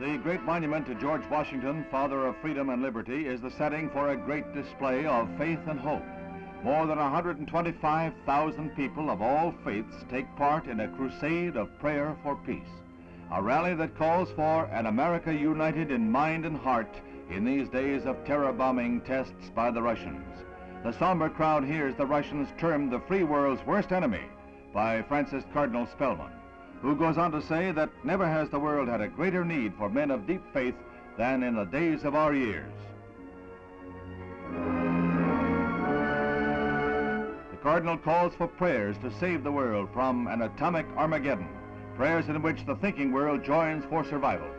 The great monument to George Washington, father of freedom and liberty, is the setting for a great display of faith and hope. More than 125,000 people of all faiths take part in a crusade of prayer for peace, a rally that calls for an America united in mind and heart in these days of terror bombing tests by the Russians. The somber crowd hears the Russians termed the free world's worst enemy by Francis Cardinal Spellman, who goes on to say that never has the world had a greater need for men of deep faith than in the days of our years. The Cardinal calls for prayers to save the world from an atomic Armageddon, prayers in which the thinking world joins for survival.